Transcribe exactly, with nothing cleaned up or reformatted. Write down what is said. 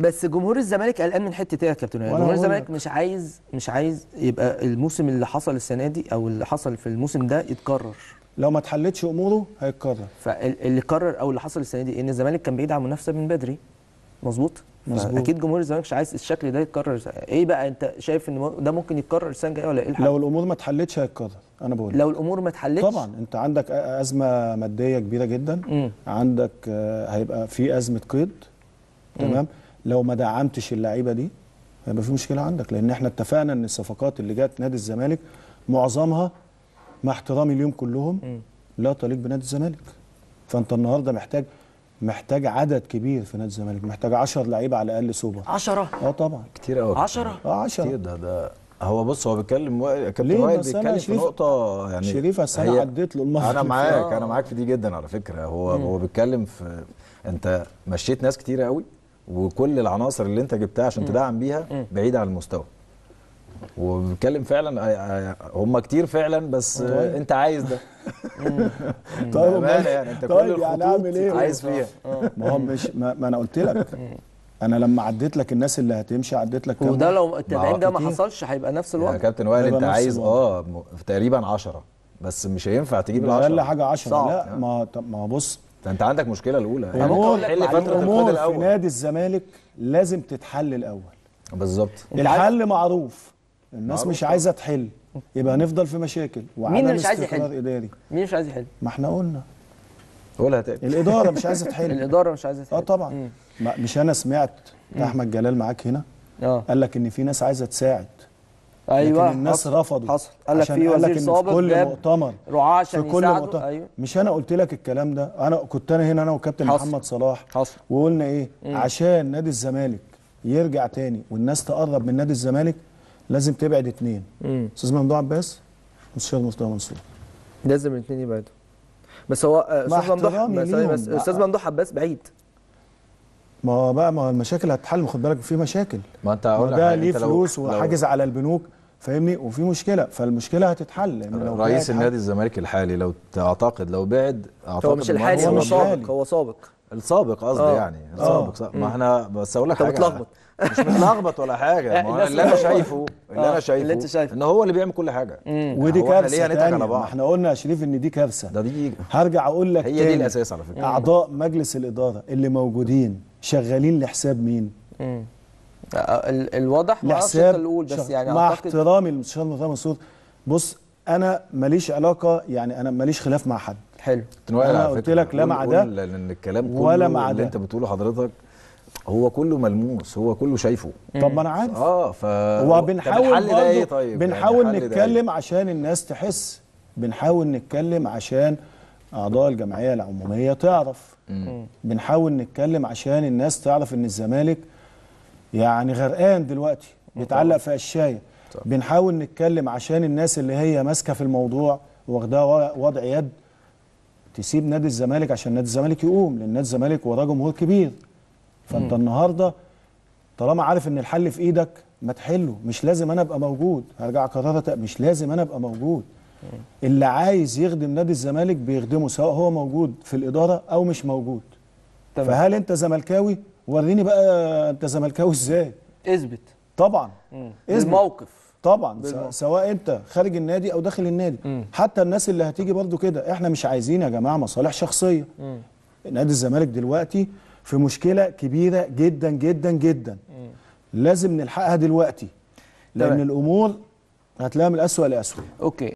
بس جمهور الزمالك قلقان من حته ايه يا كابتن؟ جمهور الزمالك مش عايز مش عايز يبقى الموسم اللي حصل السنه دي او اللي حصل في الموسم ده يتكرر. لو ما اتحلتش اموره هيتكرر. فاللي قرر او اللي حصل السنه دي ان الزمالك كان بعيد عن المنافسه من بدري. مظبوط؟ مظبوط. اكيد جمهور الزمالك مش عايز الشكل ده يتكرر. ايه بقى انت شايف ان ده ممكن يتكرر السنه الجايه ولا ايه الحل؟ لو الامور ما اتحلتش هيتكرر، انا بقول لو الامور ما اتحلتش طبعا انت عندك ازمه ماديه كبيره جدا، م. عندك هيبقى في ازمه قيد، تمام؟ لو ما دعمتش اللعيبه دي هيبقى في مشكله عندك، لان احنا اتفقنا ان الصفقات اللي جت نادي الزمالك معظمها مع احترامي اليوم كلهم م. لا تليق بنادي الزمالك. فانت النهارده محتاج محتاج عدد كبير في نادي الزمالك، محتاج عشرة لعيبه على الاقل سوبر. عشرة؟ اه طبعا كتير قوي. عشرة؟ اه عشرة كتير. ده ده هو بص هو بيتكلم كابتن وائل بيتكلم في نقطه يعني شريف انا عديت له الماتش. انا معاك آه. انا معاك في دي جدا على فكره. هو م. هو بيتكلم في انت مشيت ناس كتير قوي وكل العناصر اللي انت جبتها عشان م. تدعم بيها بعيده عن المستوى. وبيتكلم فعلا هم كتير فعلا بس طيب. انت عايز ده طيب يعني انت طيب كل الخطوط إيه؟ عايز فيها ما هو مش ما انا قلت لك انا لما عديت لك الناس اللي هتمشي عديت لك وده لو التدعيم ده ما حصلش هيبقى نفس الوقت يا كابتن وائل. انت عايز اه تقريبا عشرة بس مش هينفع تجيب العشرة اقل حاجه عشرة. لا يعني. ما ما بص انت عندك مشكله الاولى الامور في نادي الزمالك لازم تتحل الاول. بالظبط الحل معروف الناس مش عايزه تحل يبقى هنفضل في مشاكل. مين اللي مش عايز يحل؟ اداري مين مش عايز يحل؟ ما احنا قلنا قولها تاني الاداره مش عايزه تحل. الاداره مش عايزه تحل اه طبعا. مش انا سمعت احمد جلال معاك هنا اه قال لك ان في ناس عايزه تساعد. ايوه لكن الناس حصل. رفضوا حصل قال لك في وزير سابق كل مؤتمر رعاه عشان يساعدوا. ايوه مش انا قلت لك الكلام ده. انا كنت انا هنا انا والكابتن محمد صلاح حصل وقلنا ايه مم. عشان نادي الزمالك يرجع تاني والناس تقرب من نادي الزمالك لازم تبعد اثنين. استاذ ممدوح عباس واستاذ مصطفى منصور لازم الاثنين يبعدوا. بس هو استاذ ممدوح بس استاذ ممدوح عباس بعيد. ما هو بقى ما المشاكل هتتحل. خد بالك في مشاكل ما انت هقول لك ده ليه فلوس وحاجز على البنوك فاهمني وفي مشكله فالمشكله هتتحل. لو رئيس النادي الزمالك الحالي لو تعتقد لو بعد اعتقد هو مش الحالي هو سابق هو سابق السابق قصدي أوه. يعني السابق أوه. ما احنا بس اقول لك حاجه بتلخبط مش متلخبط ولا حاجه. ما اللي انا شايفه اللي انا شايفه ان هو اللي بيعمل كل حاجه ودي كارثه تانية. ما احنا قلنا يا شريف ان دي كارثه. ده دي هرجع اقول لك هي دي الاساس على فكره. اعضاء مجلس الاداره اللي موجودين شغالين لحساب مين؟ امم الواضح ما اقصدش اقول بس يعني مع احترامي للاستاذ منصور بص انا ماليش علاقه يعني انا ماليش خلاف مع حد. حلو انا قلت لك لا مع ده لان الكلام كله اللي انت بتقوله حضرتك هو كله ملموس هو كله شايفه. طب ما انا عارف اه ف وبنحاول ايه طيب بنحاول يعني نتكلم عشان الناس تحس بنحاول نتكلم عشان اعضاء الجمعيه العموميه تعرف مم. بنحاول نتكلم عشان الناس تعرف ان الزمالك يعني غرقان دلوقتي بيتعلق في قشايه. بنحاول نتكلم عشان الناس اللي هي ماسكه في الموضوع واخداها وضع يد تسيب نادي الزمالك عشان نادي الزمالك يقوم لان نادي الزمالك وراه جمهور كبير. فانت مم. النهارده طالما عارف ان الحل في ايدك ما تحله. مش لازم انا ابقى موجود هرجع اكررها مش لازم انا ابقى موجود. مم. اللي عايز يخدم نادي الزمالك بيخدمه سواء هو موجود في الاداره او مش موجود. طبعا. فهل انت زملكاوي؟ وريني بقى انت زملكاوي ازاي؟ اثبت طبعا اثبت الموقف طبعا بالموقف. سواء انت خارج النادي او داخل النادي. مم. حتى الناس اللي هتيجي برضو كده احنا مش عايزين يا جماعه مصالح شخصيه. مم. نادي الزمالك دلوقتي في مشكله كبيره جدا جدا جدا مم. لازم نلحقها دلوقتي لان طبعا. الامور هتلاقيها من الأسوأ لأسوأ. اوكي.